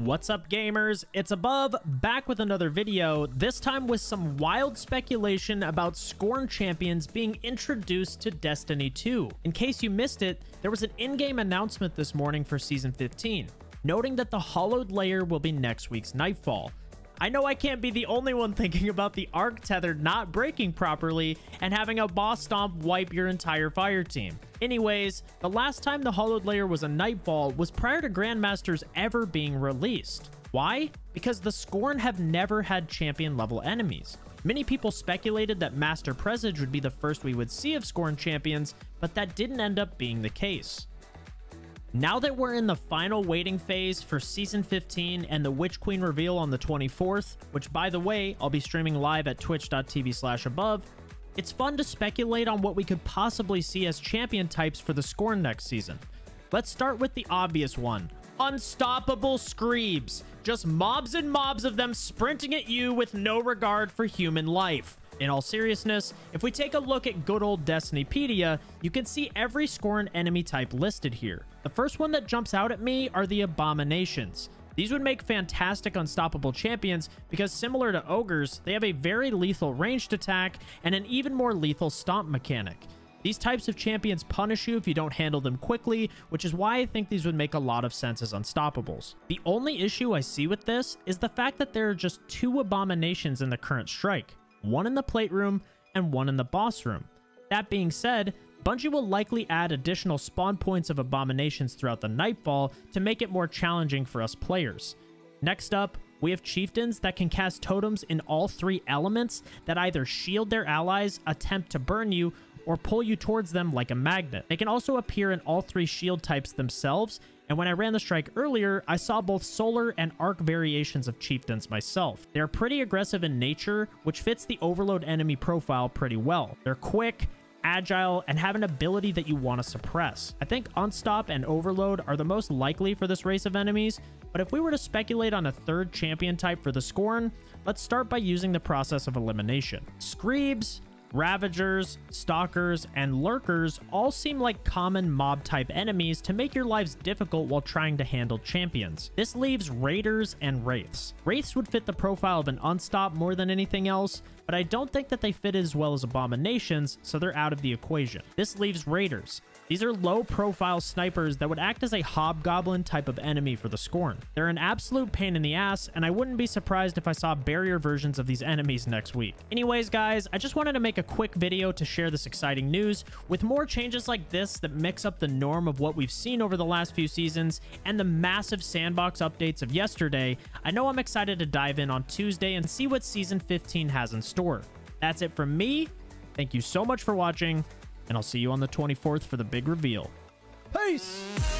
What's up, gamers? It's Above, back with another video, this time with some wild speculation about Scorn Champions being introduced to Destiny 2. In case you missed it, there was an in-game announcement this morning for Season 15, noting that the hallowed lair will be next week's Nightfall. I know I can't be the only one thinking about the Arc Tether not breaking properly and having a boss stomp wipe your entire fire team. Anyways, the last time the hallowed lair was a Nightfall was prior to Grandmasters ever being released. Why? Because the Scorn have never had champion level enemies. Many people speculated that Master Presage would be the first we would see of Scorn Champions, but that didn't end up being the case. Now that we're in the final waiting phase for Season 15 and the Witch Queen reveal on the 24th, which by the way, I'll be streaming live at twitch.tv/above, it's fun to speculate on what we could possibly see as champion types for the Scorn next season. Let's start with the obvious one. Unstoppable Screebs. Just mobs and mobs of them sprinting at you with no regard for human life. In all seriousness, if we take a look at good old Destinypedia, you can see every Scorn enemy type listed here. The first one that jumps out at me are the Abominations. These would make fantastic unstoppable champions because, similar to ogres, they have a very lethal ranged attack and an even more lethal stomp mechanic. These types of champions punish you if you don't handle them quickly, which is why I think these would make a lot of sense as unstoppables. The only issue I see with this is the fact that there are just two Abominations in the current strike. One in the plate room and one in the boss room. That being said, Bungie will likely add additional spawn points of Abominations throughout the Nightfall to make it more challenging for us players. Next up, we have Chieftains that can cast totems in all three elements that either shield their allies, attempt to burn you, or pull you towards them like a magnet. They can also appear in all three shield types themselves, and when I ran the strike earlier, I saw both solar and arc variations of Chieftains myself. They're pretty aggressive in nature, which fits the overload enemy profile pretty well. They're quick, agile, and have an ability that you want to suppress. I think Unstop and Overload are the most likely for this race of enemies, but if we were to speculate on a third champion type for the Scorn, let's start by using the process of elimination. Screebs, Ravagers, Stalkers, and Lurkers all seem like common mob-type enemies to make your lives difficult while trying to handle champions. This leaves Raiders and Wraiths. Wraiths would fit the profile of an unstop more than anything else, but I don't think that they fit as well as Abominations, so they're out of the equation. This leaves Raiders. These are low-profile snipers that would act as a Hobgoblin type of enemy for the Scorn. They're an absolute pain in the ass, and I wouldn't be surprised if I saw barrier versions of these enemies next week. Anyways, guys, I just wanted to make a quick video to share this exciting news. With more changes like this that mix up the norm of what we've seen over the last few seasons and the massive sandbox updates of yesterday, I know I'm excited to dive in on Tuesday and see what Season 15 has in store. That's it from me. Thank you so much for watching, and I'll see you on the 24th for the big reveal. Peace!